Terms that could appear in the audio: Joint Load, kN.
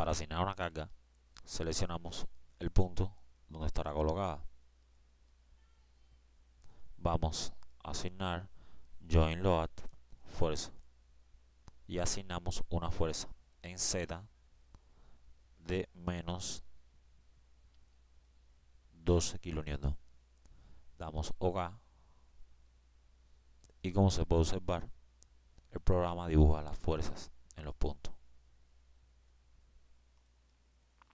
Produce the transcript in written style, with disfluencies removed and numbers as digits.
Para asignar una carga, seleccionamos el punto donde estará colocada. Vamos a asignar Joint Load, fuerza, y asignamos una fuerza en Z de menos 12 kN. Damos OK y, como se puede observar, el programa dibuja las fuerzas en los puntos.